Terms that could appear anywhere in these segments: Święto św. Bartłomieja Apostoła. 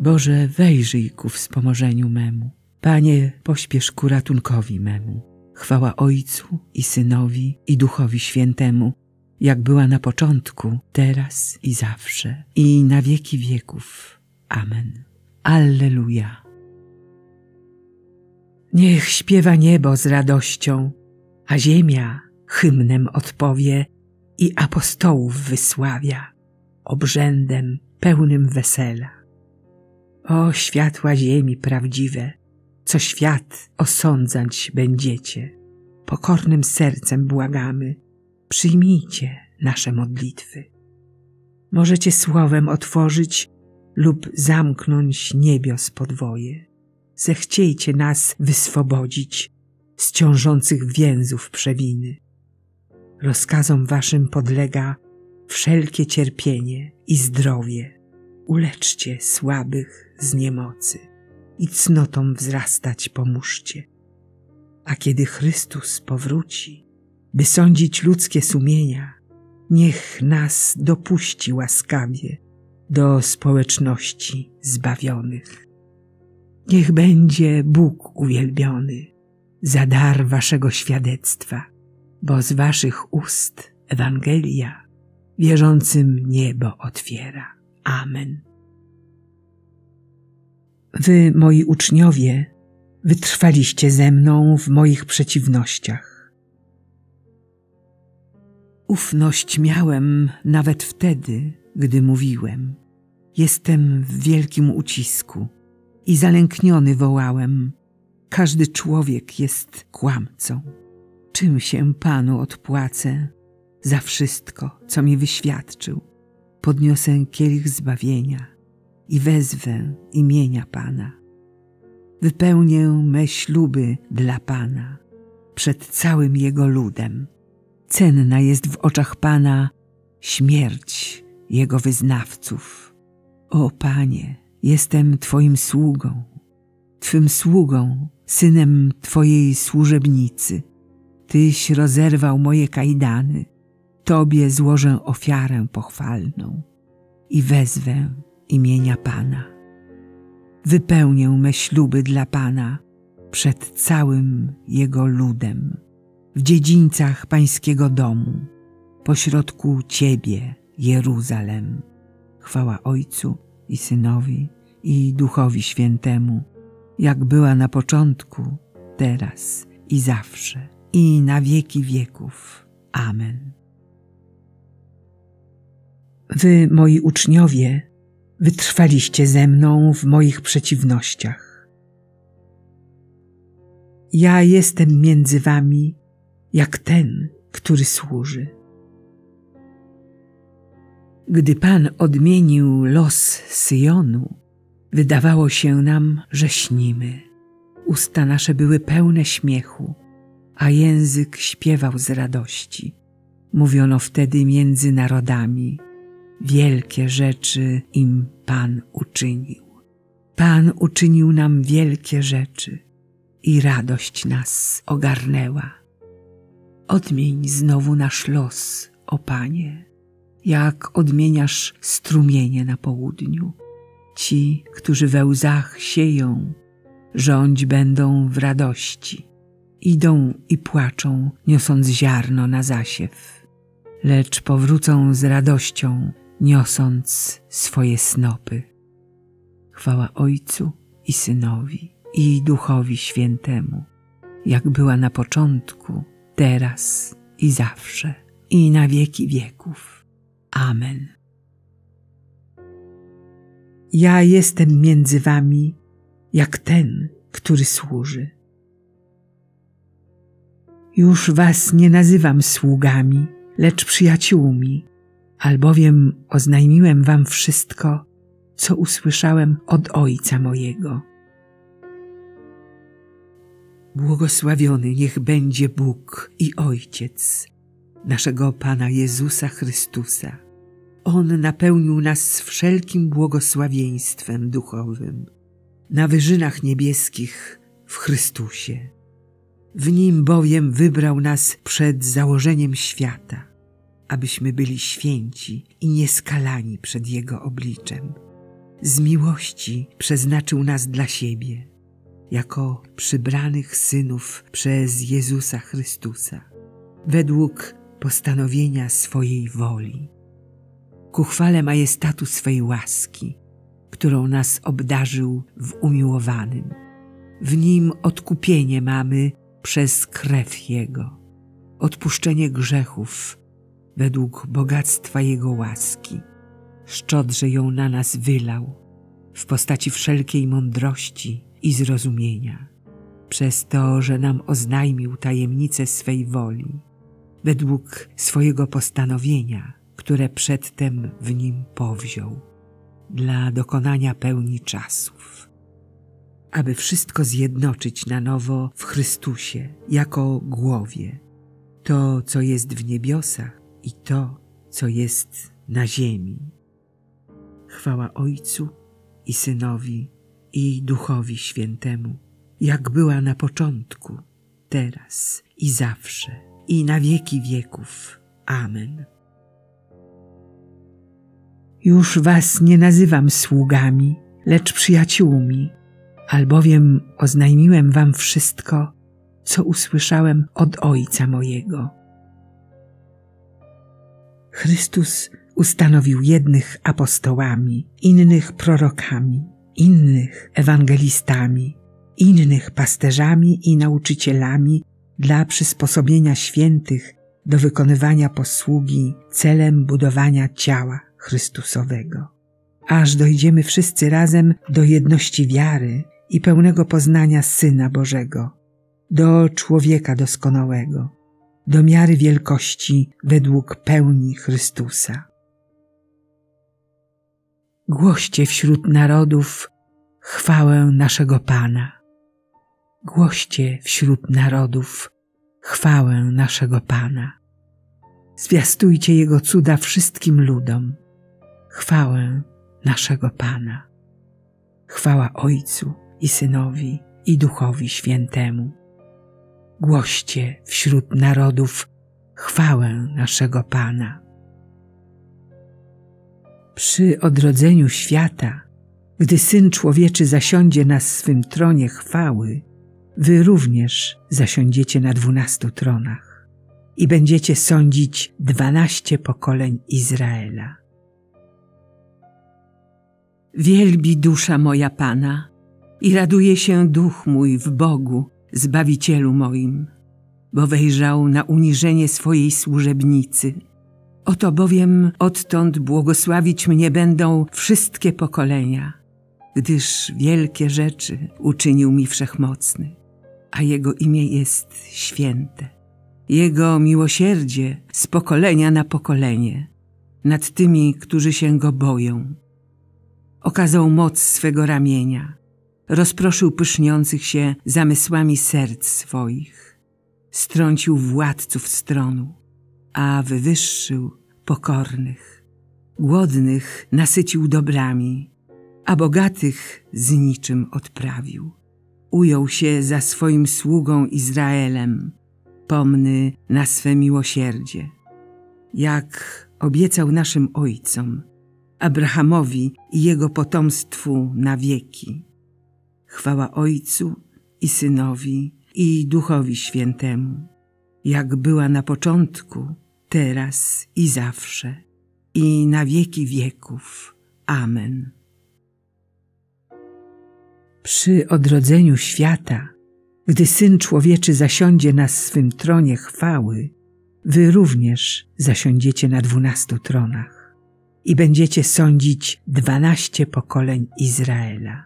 Boże, wejrzyj ku wspomożeniu memu. Panie, pośpiesz ku ratunkowi memu. Chwała Ojcu i Synowi, i Duchowi Świętemu, jak była na początku, teraz i zawsze, i na wieki wieków. Amen. Alleluja. Niech śpiewa niebo z radością, a ziemia hymnem odpowie i apostołów wysławia obrzędem pełnym wesela. O światła ziemi prawdziwe, co świat osądzać będziecie, pokornym sercem błagamy, przyjmijcie nasze modlitwy. Możecie słowem otworzyć lub zamknąć niebios podwoje. Zechciejcie nas wyswobodzić z ciążących więzów przewiny. Rozkazom waszym podlega wszelkie cierpienie i zdrowie. Uleczcie słabych z niemocy i cnotom wzrastać pomóżcie. A kiedy Chrystus powróci, by sądzić ludzkie sumienia, niech nas dopuści łaskawie do społeczności zbawionych. Niech będzie Bóg uwielbiony za dar waszego świadectwa, bo z waszych ust Ewangelia wierzącym niebo otwiera. Amen. Wy, moi uczniowie, wytrwaliście ze mną w moich przeciwnościach. Ufność miałem nawet wtedy, gdy mówiłem. Jestem w wielkim ucisku i zalękniony wołałem. Każdy człowiek jest kłamcą. Czym się Panu odpłacę za wszystko, co mi wyświadczył? Podniosę kielich zbawienia i wezwę imienia Pana. Wypełnię me śluby dla Pana przed całym Jego ludem. Cenna jest w oczach Pana śmierć Jego wyznawców. O Panie, jestem Twym sługą, synem Twojej służebnicy. Tyś rozerwał moje kajdany, Tobie złożę ofiarę pochwalną i wezwę imienia Pana. Wypełnię me śluby dla Pana przed całym Jego ludem, w dziedzińcach Pańskiego domu, pośrodku Ciebie, Jeruzalem. Chwała Ojcu i Synowi, i Duchowi Świętemu, jak była na początku, teraz i zawsze, i na wieki wieków. Amen. Wy, moi uczniowie, wytrwaliście ze mną w moich przeciwnościach. Ja jestem między wami jak ten, który służy. Gdy Pan odmienił los Syjonu, wydawało się nam, że śnimy. Usta nasze były pełne śmiechu, a język śpiewał z radości. Mówiono wtedy między narodami: wielkie rzeczy im Pan uczynił. Pan uczynił nam wielkie rzeczy i radość nas ogarnęła. Odmień znowu nasz los, o Panie, jak odmieniasz strumienie na południu. Ci, którzy we łzach sieją, rządź będą w radości. Idą i płaczą, niosąc ziarno na zasiew, lecz powrócą z radością, niosąc swoje snopy. Chwała Ojcu i Synowi, i Duchowi Świętemu, jak była na początku, teraz i zawsze, i na wieki wieków. Amen. Ja jestem między wami jak ten, który służy. Już was nie nazywam sługami, lecz przyjaciółmi, albowiem oznajmiłem wam wszystko, co usłyszałem od Ojca mojego. Błogosławiony niech będzie Bóg i Ojciec naszego Pana Jezusa Chrystusa. On napełnił nas wszelkim błogosławieństwem duchowym na wyżynach niebieskich w Chrystusie. W Nim bowiem wybrał nas przed założeniem świata, abyśmy byli święci i nieskalani przed Jego obliczem. Z miłości przeznaczył nas dla siebie, jako przybranych synów przez Jezusa Chrystusa, według postanowienia swojej woli, ku chwale majestatu swej łaski, którą nas obdarzył w umiłowanym. W Nim odkupienie mamy przez krew Jego, odpuszczenie grzechów według bogactwa Jego łaski. Szczodrze ją na nas wylał w postaci wszelkiej mądrości i zrozumienia, przez to, że nam oznajmił tajemnicę swej woli, według swojego postanowienia, które przedtem w Nim powziął, dla dokonania pełni czasów, aby wszystko zjednoczyć na nowo w Chrystusie jako głowie, to, co jest w niebiosach i to, co jest na ziemi. Chwała Ojcu i Synowi, i Duchowi Świętemu, jak była na początku, teraz i zawsze, i na wieki wieków. Amen. Już was nie nazywam sługami, lecz przyjaciółmi, albowiem oznajmiłem wam wszystko, co usłyszałem od Ojca mojego. Chrystus ustanowił jednych apostołami, innych prorokami, innych ewangelistami, innych pasterzami i nauczycielami dla przysposobienia świętych do wykonywania posługi celem budowania ciała Chrystusowego, aż dojdziemy wszyscy razem do jedności wiary i pełnego poznania Syna Bożego, do człowieka doskonałego, do miary wielkości według pełni Chrystusa. Głoście wśród narodów chwałę naszego Pana. Głoście wśród narodów chwałę naszego Pana. Zwiastujcie Jego cuda wszystkim ludom. Chwałę naszego Pana. Chwała Ojcu i Synowi, i Duchowi Świętemu. Głoście wśród narodów chwałę naszego Pana. Przy odrodzeniu świata, gdy Syn Człowieczy zasiądzie na swym tronie chwały, wy również zasiądziecie na 12 tronach i będziecie sądzić 12 pokoleń Izraela. Wielbi dusza moja Pana i raduje się duch mój w Bogu, Zbawicielu moim, bo wejrzał na uniżenie swojej służebnicy. Oto bowiem odtąd błogosławić mnie będą wszystkie pokolenia, gdyż wielkie rzeczy uczynił mi Wszechmocny, a Jego imię jest święte. Jego miłosierdzie z pokolenia na pokolenie nad tymi, którzy się Go boją. Okazał moc swego ramienia, rozproszył pyszniących się zamysłami serc swoich, strącił władców stronu, a wywyższył pokornych. Głodnych nasycił dobrami, a bogatych z niczym odprawił. Ujął się za swoim sługą Izraelem, pomny na swe miłosierdzie, jak obiecał naszym ojcom, Abrahamowi i jego potomstwu na wieki. Chwała Ojcu i Synowi, i Duchowi Świętemu, jak była na początku, teraz i zawsze, i na wieki wieków. Amen. Przy odrodzeniu świata, gdy Syn Człowieczy zasiądzie na swym tronie chwały, wy również zasiądziecie na 12 tronach i będziecie sądzić 12 pokoleń Izraela.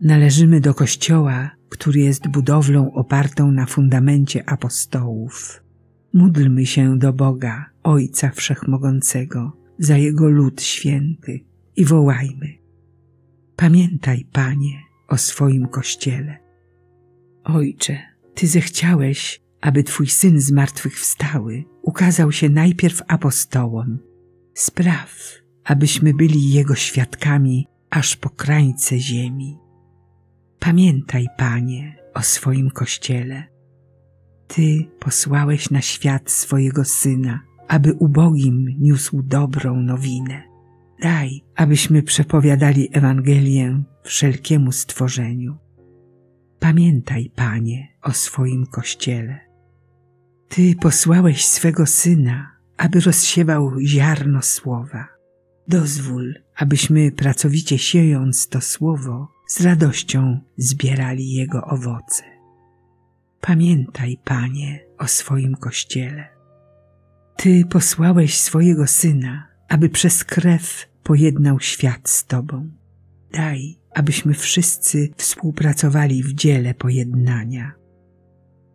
Należymy do Kościoła, który jest budowlą opartą na fundamencie apostołów. Módlmy się do Boga, Ojca Wszechmogącego, za Jego lud święty i wołajmy: pamiętaj, Panie, o swoim Kościele. Ojcze, Ty zechciałeś, aby Twój Syn zmartwychwstały ukazał się najpierw apostołom. Spraw, abyśmy byli Jego świadkami aż po krańce ziemi. Pamiętaj, Panie, o swoim Kościele. Ty posłałeś na świat swojego Syna, aby ubogim niósł dobrą nowinę. Daj, abyśmy przepowiadali Ewangelię wszelkiemu stworzeniu. Pamiętaj, Panie, o swoim Kościele. Ty posłałeś swego Syna, aby rozsiewał ziarno słowa. Dozwól, abyśmy pracowicie siejąc to słowo, z radością zbierali jego owoce. Pamiętaj, Panie, o swoim Kościele. Ty posłałeś swojego Syna, aby przez krew pojednał świat z Tobą. Daj, abyśmy wszyscy współpracowali w dziele pojednania.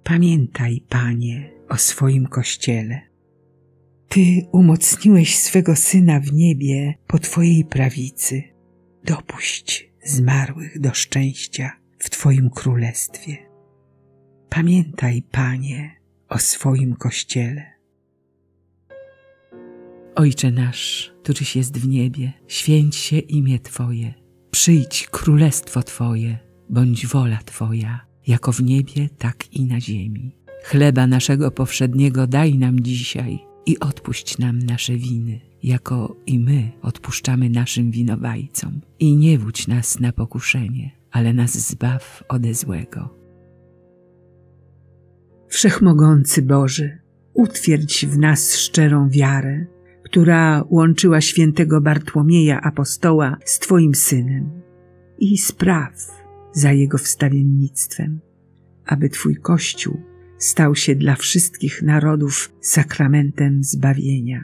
Pamiętaj, Panie, o swoim Kościele. Ty umocniłeś swego Syna w niebie po Twojej prawicy. Dopuść zmarłych do szczęścia w Twoim królestwie. Pamiętaj, Panie, o swoim Kościele. Ojcze nasz, któryś jest w niebie, święć się imię Twoje. Przyjdź królestwo Twoje, bądź wola Twoja, jako w niebie, tak i na ziemi. Chleba naszego powszedniego daj nam dzisiaj i odpuść nam nasze winy, jako i my odpuszczamy naszym winowajcom. I nie wódź nas na pokuszenie, ale nas zbaw ode złego. Wszechmogący Boże, utwierdź w nas szczerą wiarę, która łączyła świętego Bartłomieja Apostoła z Twoim Synem, i spraw za jego wstawiennictwem, aby Twój Kościół stał się dla wszystkich narodów sakramentem zbawienia.